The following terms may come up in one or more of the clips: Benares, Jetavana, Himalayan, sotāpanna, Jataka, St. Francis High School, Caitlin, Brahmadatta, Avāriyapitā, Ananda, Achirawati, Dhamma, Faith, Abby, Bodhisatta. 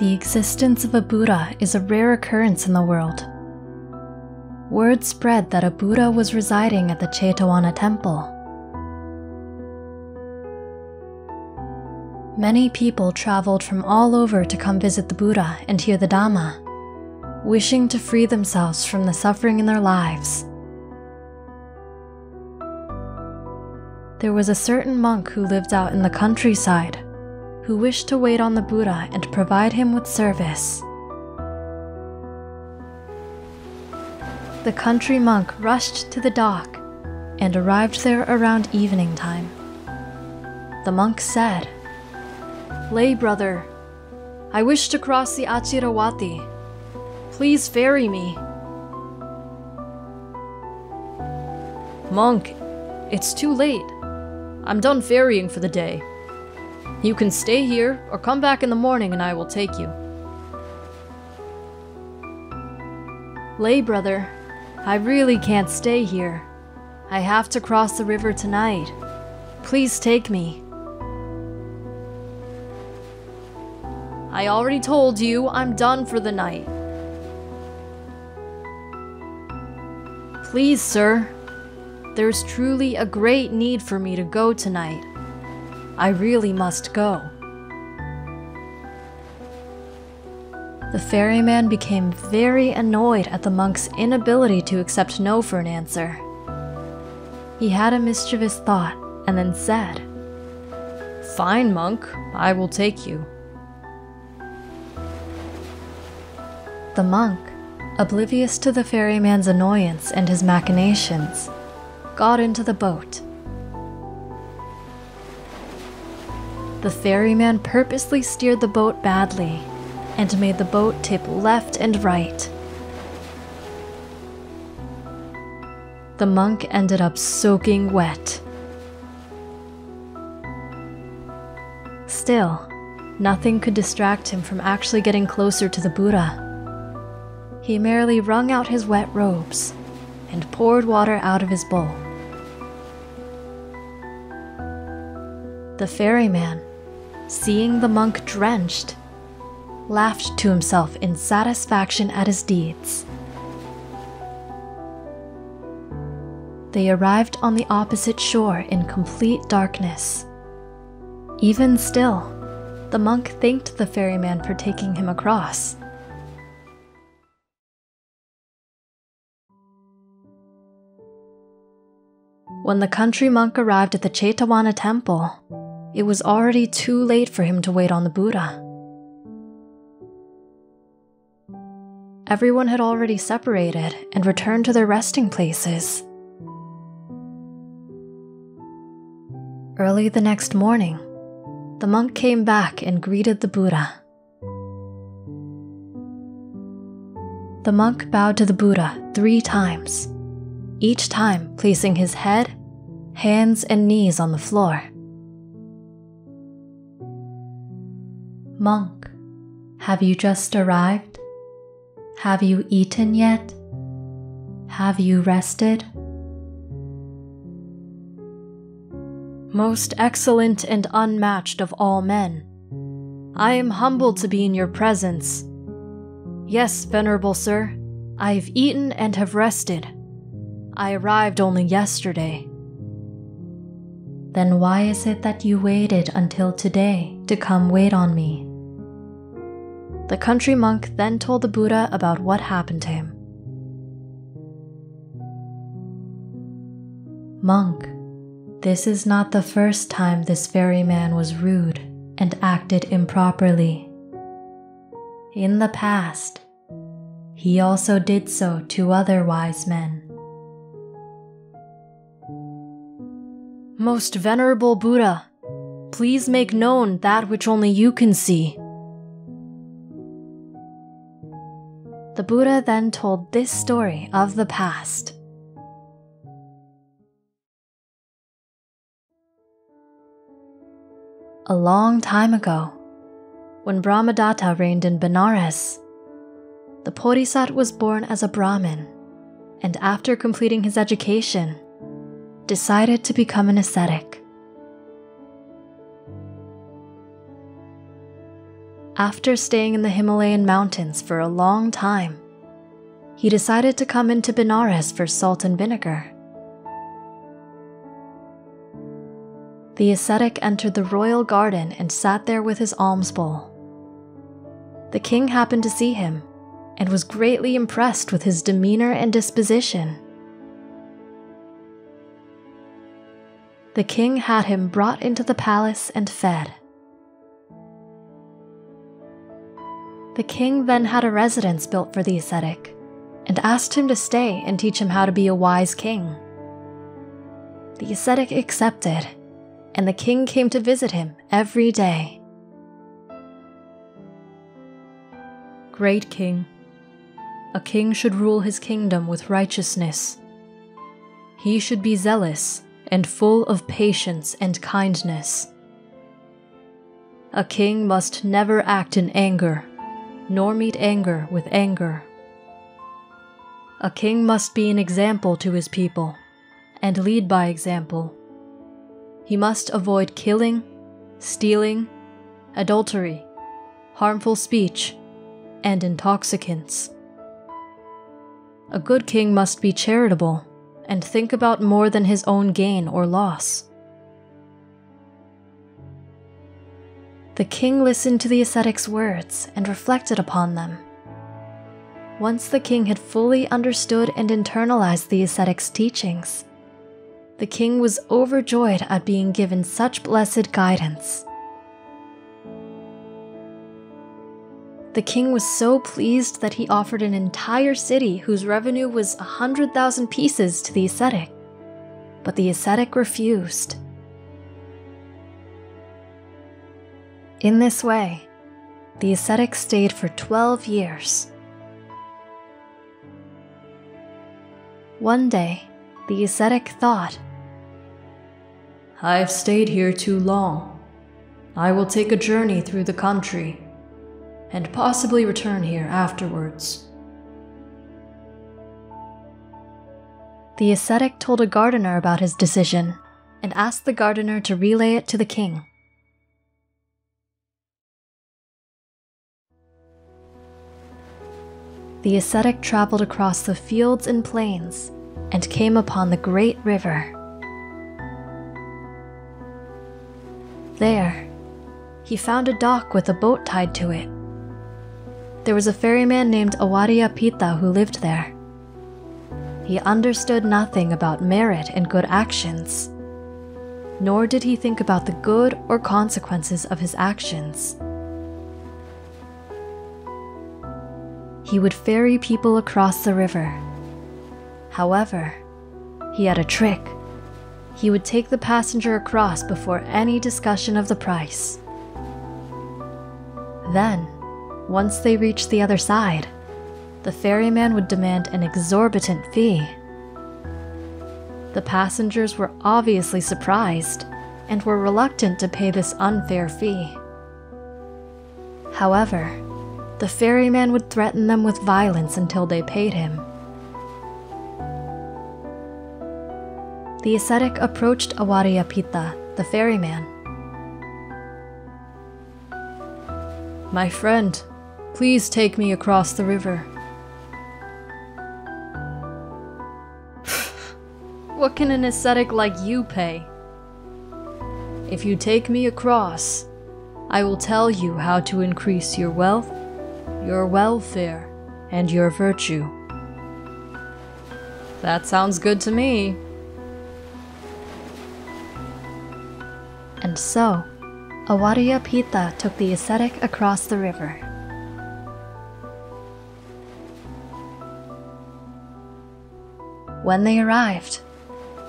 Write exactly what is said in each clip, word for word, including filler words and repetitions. The existence of a Buddha is a rare occurrence in the world. Word spread that a Buddha was residing at the Jetavana temple. Many people traveled from all over to come visit the Buddha and hear the Dhamma, wishing to free themselves from the suffering in their lives. There was a certain monk who lived out in the countryside, who wished to wait on the Buddha and provide him with service. The country monk rushed to the dock and arrived there around evening time. The monk said, "Lay brother, I wish to cross the Achirawati. Please ferry me." "Monk, it's too late. I'm done ferrying for the day. You can stay here or come back in the morning and I will take you." "Lay brother, I really can't stay here. I have to cross the river tonight. Please take me." "I already told you I'm done for the night." "Please, sir, there's truly a great need for me to go tonight. I really must go." The ferryman became very annoyed at the monk's inability to accept no for an answer. He had a mischievous thought and then said, "Fine, monk, I will take you." The monk, oblivious to the ferryman's annoyance and his machinations, got into the boat. The ferryman purposely steered the boat badly and made the boat tip left and right. The monk ended up soaking wet. Still, nothing could distract him from actually getting closer to the Buddha. He merely wrung out his wet robes and poured water out of his bowl. The ferryman, seeing the monk drenched, laughed to himself in satisfaction at his deeds. They arrived on the opposite shore in complete darkness. Even still, the monk thanked the ferryman for taking him across. When the country monk arrived at the Jetavana temple, it was already too late for him to wait on the Buddha. Everyone had already separated and returned to their resting places. Early the next morning, the monk came back and greeted the Buddha. The monk bowed to the Buddha three times, each time placing his head, hands, and knees on the floor. "Monk, have you just arrived? Have you eaten yet? Have you rested?" "Most excellent and unmatched of all men, I am humbled to be in your presence. Yes, venerable sir, I have eaten and have rested. I arrived only yesterday." "Then why is it that you waited until today to come wait on me?" The country monk then told the Buddha about what happened to him. "Monk, this is not the first time this ferryman was rude and acted improperly. In the past, he also did so to other wise men." "Most venerable Buddha, please make known that which only you can see." The Buddha then told this story of the past. A long time ago, when Brahmadatta reigned in Benares, the Bodhisatta was born as a Brahmin, and after completing his education, decided to become an ascetic. After staying in the Himalayan mountains for a long time, he decided to come into Benares for salt and vinegar. The ascetic entered the royal garden and sat there with his alms bowl. The king happened to see him and was greatly impressed with his demeanor and disposition. The king had him brought into the palace and fed. The king then had a residence built for the ascetic and asked him to stay and teach him how to be a wise king. The ascetic accepted, and the king came to visit him every day. Great king, a king should rule his kingdom with righteousness. He should be zealous and full of patience and kindness. A king must never act in anger, nor meet anger with anger. A king must be an example to his people, and lead by example. He must avoid killing, stealing, adultery, harmful speech, and intoxicants. A good king must be charitable and think about more than his own gain or loss. The king listened to the ascetic's words and reflected upon them. Once the king had fully understood and internalized the ascetic's teachings, the king was overjoyed at being given such blessed guidance. The king was so pleased that he offered an entire city whose revenue was a hundred thousand pieces to the ascetic, but the ascetic refused. In this way, the ascetic stayed for twelve years. One day, the ascetic thought, "I've stayed here too long. I will take a journey through the country and possibly return here afterwards." The ascetic told a gardener about his decision and asked the gardener to relay it to the king. The ascetic traveled across the fields and plains and came upon the great river. There, he found a dock with a boat tied to it. There was a ferryman named Avāriyapitā who lived there. He understood nothing about merit and good actions, nor did he think about the good or consequences of his actions. He would ferry people across the river. However, he had a trick. He would take the passenger across before any discussion of the price. Then, once they reached the other side, the ferryman would demand an exorbitant fee. The passengers were obviously surprised and were reluctant to pay this unfair fee. However, the ferryman would threaten them with violence until they paid him. The ascetic approached Avāriyapitā, the ferryman. "My friend, please take me across the river." "What can an ascetic like you pay? If you take me across, I will tell you how to increase your wealth, your welfare, and your virtue." "That sounds good to me." And so, Avāriyapitā took the ascetic across the river. When they arrived,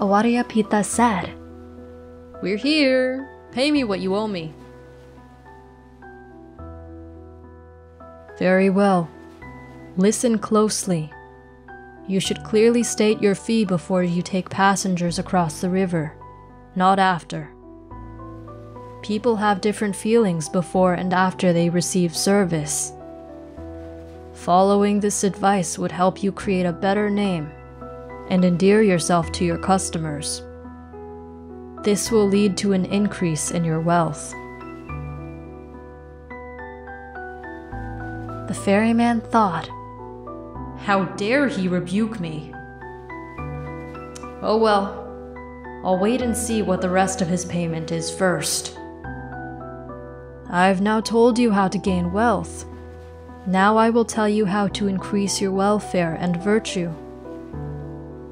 Avāriyapitā said, "We're here. Pay me what you owe me." "Very well. Listen closely. You should clearly state your fee before you take passengers across the river, not after. People have different feelings before and after they receive service. Following this advice would help you create a better name and endear yourself to your customers. This will lead to an increase in your wealth." the ferryman thought. How dare he rebuke me? Oh well, I'll wait and see what the rest of his payment is first. I've now told you how to gain wealth. Now I will tell you how to increase your welfare and virtue.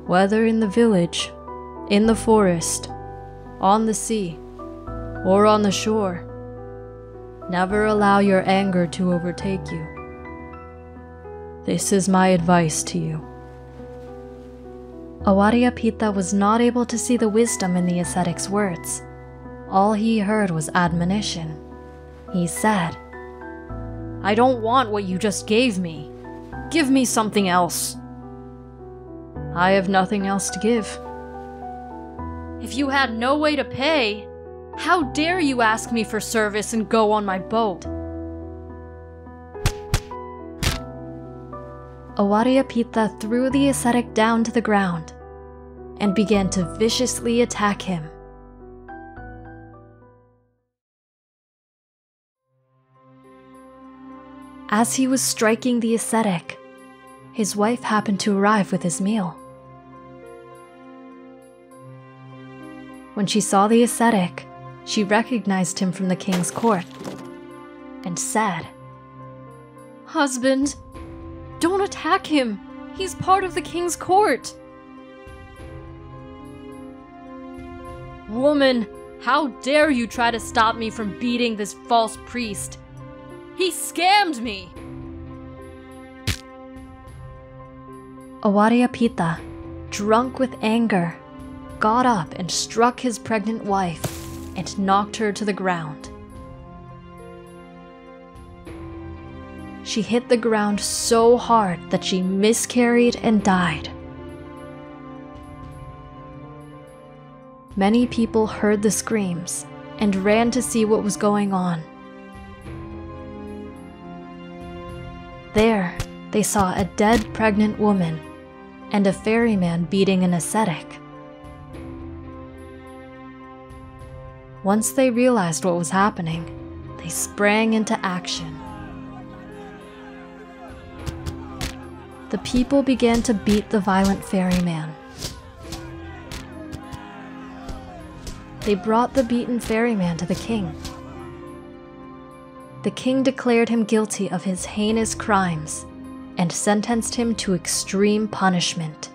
Whether in the village, in the forest, on the sea, or on the shore, never allow your anger to overtake you. This is my advice to you. Avāriyapitā was not able to see the wisdom in the ascetic's words. All he heard was admonition. He said, I don't want what you just gave me. Give me something else. I have nothing else to give. If you had no way to pay, how dare you ask me for service and go on my boat? Avāriyapitā threw the ascetic down to the ground and began to viciously attack him. As he was striking the ascetic, his wife happened to arrive with his meal. When she saw the ascetic, she recognized him from the king's court and said, Husband, don't attack him! He's part of the king's court! Woman, how dare you try to stop me from beating this false priest? He scammed me! Avāriyapitā, drunk with anger, got up and struck his pregnant wife and knocked her to the ground. She hit the ground so hard that she miscarried and died. Many people heard the screams and ran to see what was going on. There, they saw a dead pregnant woman and a ferryman beating an ascetic. Once they realized what was happening, they sprang into action. The people began to beat the violent ferryman. They brought the beaten ferryman to the king. The king declared him guilty of his heinous crimes and sentenced him to extreme punishment.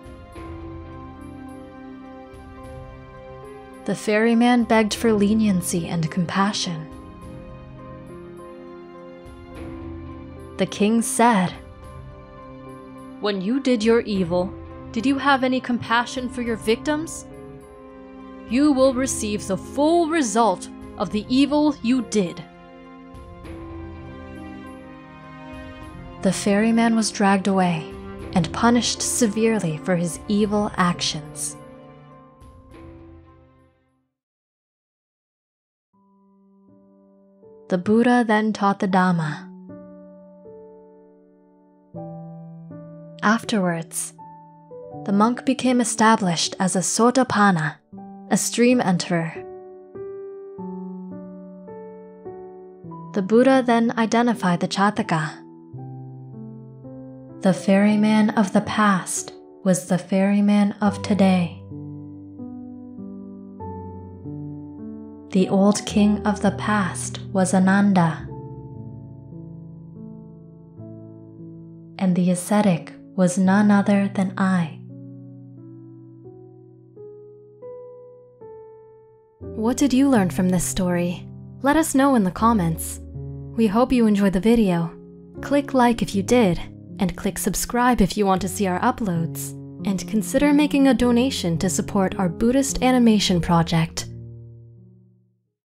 The ferryman begged for leniency and compassion. The king said, When you did your evil, did you have any compassion for your victims? You will receive the full result of the evil you did. The ferryman was dragged away and punished severely for his evil actions. The Buddha then taught the Dhamma. Afterwards, the monk became established as a sotāpanna, a stream enterer. The Buddha then identified the Jataka. The ferryman of the past was the ferryman of today. The old king of the past was Ananda. And the ascetic was none other than I. What did you learn from this story? Let us know in the comments. We hope you enjoyed the video. Click like if you did, and click subscribe if you want to see our uploads. And consider making a donation to support our Buddhist animation project.